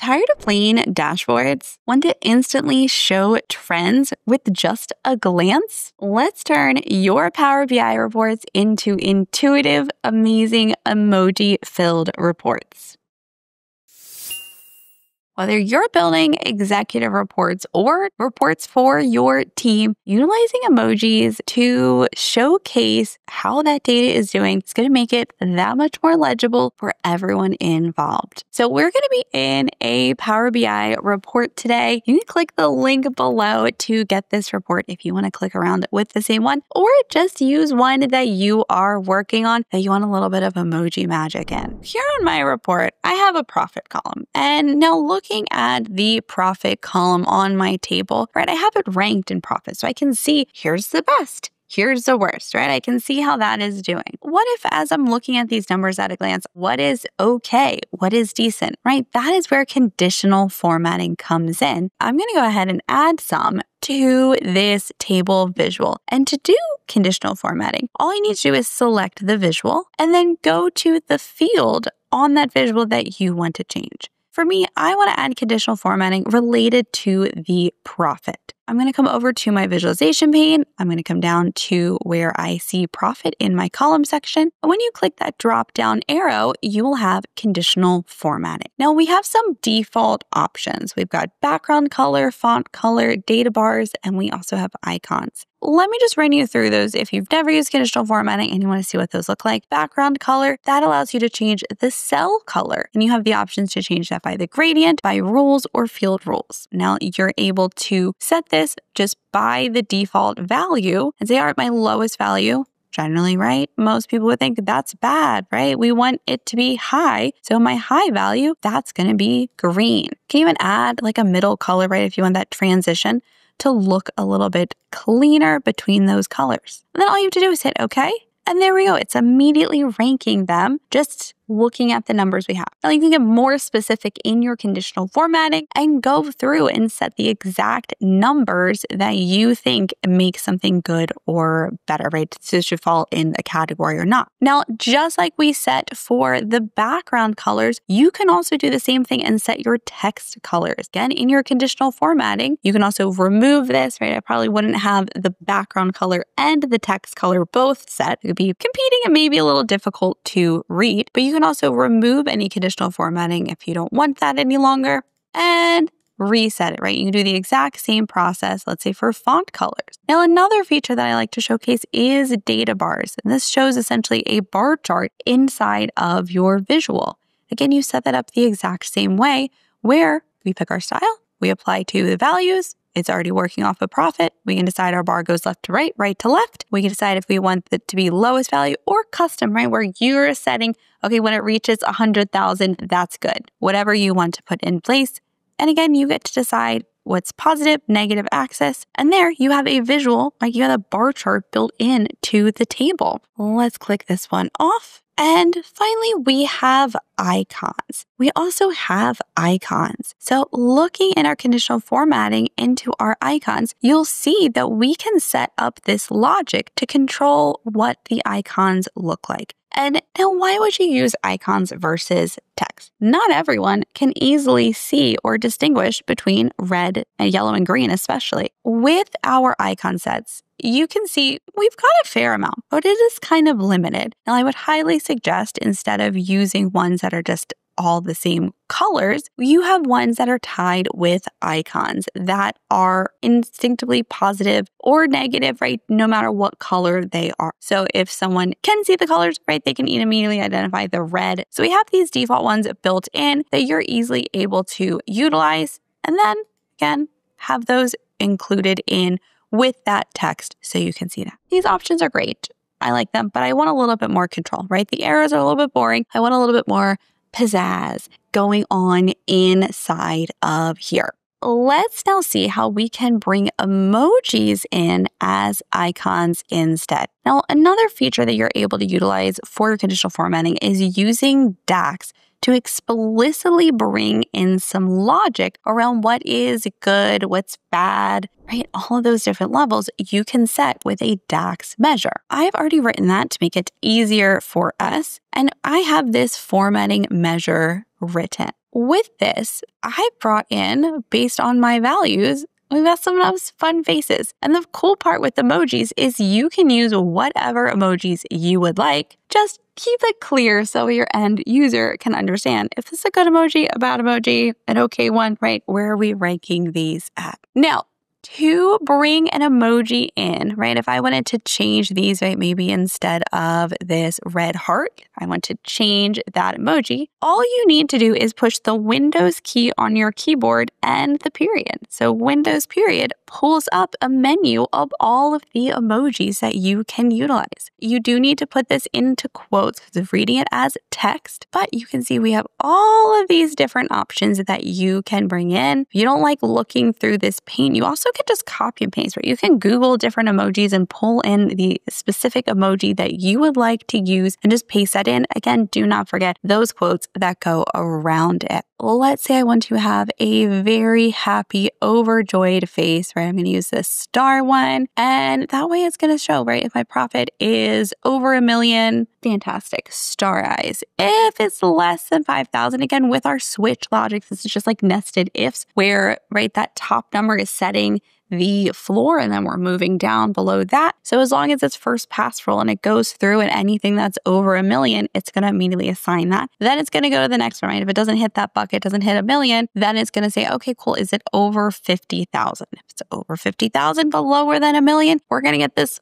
Tired of plain dashboards? Want to instantly show trends with just a glance? Let's turn your Power BI reports into intuitive, amazing, emoji-filled reports. Whether you're building executive reports or reports for your team, utilizing emojis to showcase how that data is doing is going to make it that much more legible for everyone involved. So we're going to be in a Power BI report today. You can click the link below to get this report if you want to click around with the same one, or just use one that you are working on that you want a little bit of emoji magic in. Here on my report, I have a profit column, and now looking at the profit column on my table, right? I have it ranked in profit, so I can see here's the best, here's the worst, right? I can see how that is doing. What if, as I'm looking at these numbers at a glance, what is okay? What is decent, right? That is where conditional formatting comes in. I'm going to go ahead and add some to this table visual. And to do conditional formatting, all you need to do is select the visual and then go to the field on that visual that you want to change. For me, I want to add conditional formatting related to the profit. I'm going to come over to my visualization pane. I'm going to come down to where I see profit in my column section. And when you click that drop down arrow, you will have conditional formatting. Now we have some default options. We've got background color, font color, data bars, and we also have icons. Let me just run you through those if you've never used conditional formatting and you want to see what those look like. Background color, that allows you to change the cell color, and you have the options to change that by the gradient, by rules, or field rules. Now you're able to set this just by the default value and say, all right, my lowest value, generally, right? Most people would think that's bad, right? We want it to be high. So my high value, that's going to be green. Can even add like a middle color, right? If you want that transition to look a little bit cleaner between those colors. And then all you have to do is hit okay. And there we go. It's immediately ranking them just looking at the numbers we have. Now you can get more specific in your conditional formatting and go through and set the exact numbers that you think make something good or better, right? So it should fall in a category or not. Now, just like we set for the background colors, you can also do the same thing and set your text colors. Again, in your conditional formatting, you can also remove this, right? I probably wouldn't have the background color and the text color both set. It could be competing and maybe a little difficult to read, but you can also remove any conditional formatting if you don't want that any longer and reset it, right? You can do the exact same process, let's say for font colors. Now, another feature that I like to showcase is data bars. And this shows essentially a bar chart inside of your visual. Again, you set that up the exact same way where we pick our style, we apply to the values, it's already working off a profit. We can decide our bar goes left to right, right to left. We can decide if we want it to be lowest value or custom, right? Where you're setting, okay, when it reaches 100,000, that's good. Whatever you want to put in place. And again, you get to decide what's positive, negative axis. And there you have a visual, like you have a bar chart built in to the table. Let's click this one off. And finally, we have icons. We also have icons. So looking in our conditional formatting into our icons, you'll see that we can set up this logic to control what the icons look like. And now why would you use icons versus text? Not everyone can easily see or distinguish between red and yellow and green, especially. With our icon sets, you can see we've got a fair amount, but it is kind of limited. Now, I would highly suggest instead of using ones that are just all the same colors, you have ones that are tied with icons that are instinctively positive or negative, right? No matter what color they are. So if someone can see the colors, right, they can immediately identify the red. So we have these default ones built in that you're easily able to utilize. And then again, have those included in with that text so you can see that. These options are great. I like them, but I want a little bit more control, right? The arrows are a little bit boring. I want a little bit more pizzazz going on inside of here. Let's now see how we can bring emojis in as icons instead. Now, another feature that you're able to utilize for your conditional formatting is using DAX to explicitly bring in some logic around what is good, what's bad, right? All of those different levels you can set with a DAX measure. I've already written that to make it easier for us. And I have this formatting measure written. with this, I brought in, based on my values, we've got some fun faces. And the cool part with emojis is you can use whatever emojis you would like. Just keep it clear so your end user can understand if this is a good emoji, a bad emoji, an okay one, right? Where are we ranking these at? Now, to bring an emoji in, right? If I wanted to change these, right? Maybe instead of this red heart, I want to change that emoji. All you need to do is push the Windows key on your keyboard and the period. So Windows period pulls up a menu of all of the emojis that you can utilize. You do need to put this into quotes because of reading it as text, but you can see we have all of these different options that you can bring in. If you don't like looking through this pane, you also can just copy and paste, right? You can Google different emojis and pull in the specific emoji that you would like to use and just paste that in. Again, do not forget those quotes that go around it. Let's say I want to have a very happy, overjoyed face, right? I'm going to use this star one, and that way it's going to show, right? If my profit is over $1 million, fantastic, star eyes. If it's less than 5,000, again, with our switch logic, this is just like nested ifs where, right, that top number is setting the floor and then we're moving down below that. So as long as it's first pass rule and it goes through and anything that's over $1 million, it's going to immediately assign that. Then it's going to go to the next one, right? If it doesn't hit that bucket, doesn't hit $1 million, then it's going to say, okay, cool. Is it over 50,000? If it's over 50,000, but lower than $1 million, we're going to get this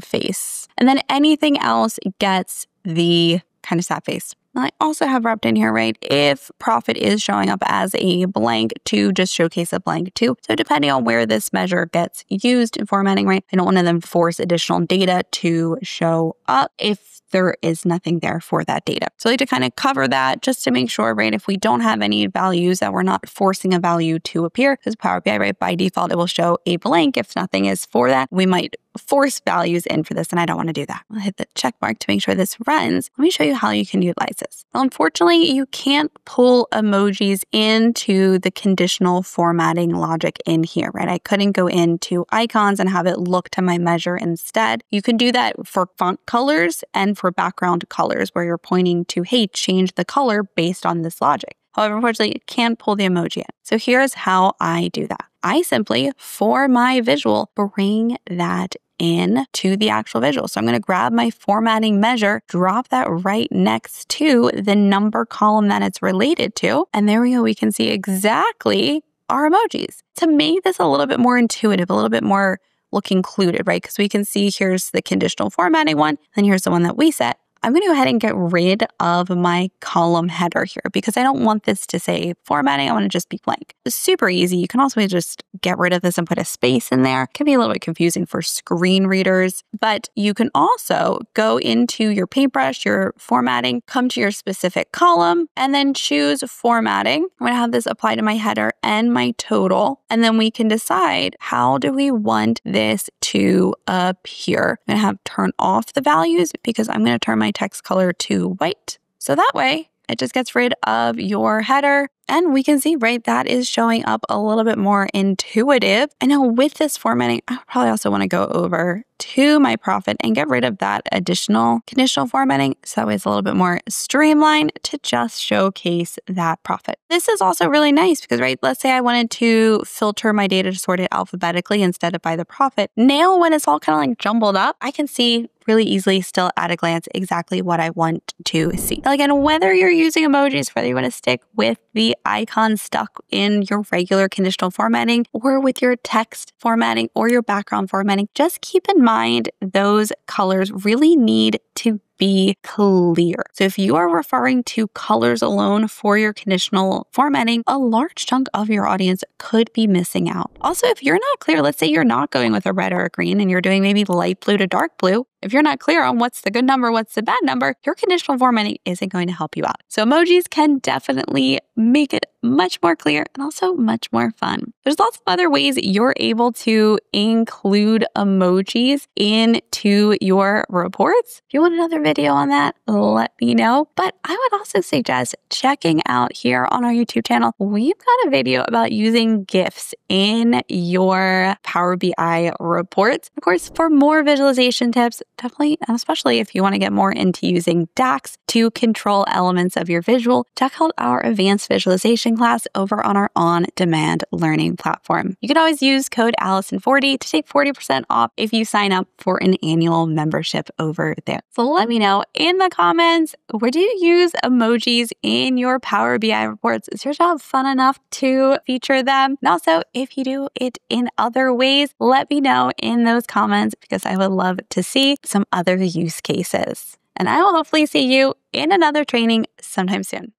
face. And then anything else gets the kind of sad face. I also have wrapped in here, right? If profit is showing up as a blank to just showcase a blank too. So depending on where this measure gets used in formatting, right? I don't want to then force additional data to show up if there is nothing there for that data. So I like to kind of cover that just to make sure, right? If we don't have any values, that we're not forcing a value to appear, because Power BI, right? By default, it will show a blank. If nothing is for that, we might force values in for this, and I don't want to do that. I'll hit the check mark to make sure this runs. Let me show you how you can utilize this. Well, unfortunately, you can't pull emojis into the conditional formatting logic in here, right? I couldn't go into icons and have it look to my measure instead. You can do that for font colors and for background colors where you're pointing to, hey, change the color based on this logic. However, unfortunately, it can't pull the emoji in. So here's how I do that. I simply, for my visual, bring that in to the actual visual. So I'm going to grab my formatting measure, drop that right next to the number column that it's related to. And there we go. We can see exactly our emojis. To make this a little bit more intuitive, a little bit more look included, right? Because we can see here's the conditional formatting one, and here's the one that we set. I'm going to go ahead and get rid of my column header here because I don't want this to say formatting. I want to just be blank. It's super easy. You can also just get rid of this and put a space in there. It can be a little bit confusing for screen readers, but you can also go into your paintbrush, your formatting, come to your specific column, and then choose formatting. I'm going to have this apply to my header and my total, and then we can decide how do we want this to appear. I'm going to have turn off the values because I'm going to turn my text color to white. So that way it just gets rid of your header. And we can see, right, that is showing up a little bit more intuitive. I know with this formatting, I probably also want to go over to my profit and get rid of that additional conditional formatting. So that way it's a little bit more streamlined to just showcase that profit. This is also really nice because, right, let's say I wanted to filter my data to sort it alphabetically instead of by the profit. Now when it's all kind of like jumbled up, I can see really easily still at a glance exactly what I want to see. Again, whether you're using emojis, whether you want to stick with the icon stuck in your regular conditional formatting or with your text formatting or your background formatting, just keep in mind those colors really need to be clear. So if you are referring to colors alone for your conditional formatting, a large chunk of your audience could be missing out. Also, if you're not clear, let's say you're not going with a red or a green and you're doing maybe light blue to dark blue. If you're not clear on what's the good number, what's the bad number, your conditional formatting isn't going to help you out. So emojis can definitely make it much more clear and also much more fun. There's lots of other ways you're able to include emojis into your reports. If you want another video on that, let me know. But I would also suggest checking out here on our YouTube channel. We've got a video about using GIFs in your Power BI reports. Of course, for more visualization tips, definitely, and especially if you want to get more into using DAX to control elements of your visual, check out our advanced visualization class over on our on-demand learning platform. You can always use code ALLISON40 to take 40% off if you sign up for an annual membership over there. So let me know in the comments, where do you use emojis in your Power BI reports? Is your job fun enough to feature them? And also, if you do it in other ways, let me know in those comments because I would love to see some other use cases. And I will hopefully see you in another training sometime soon.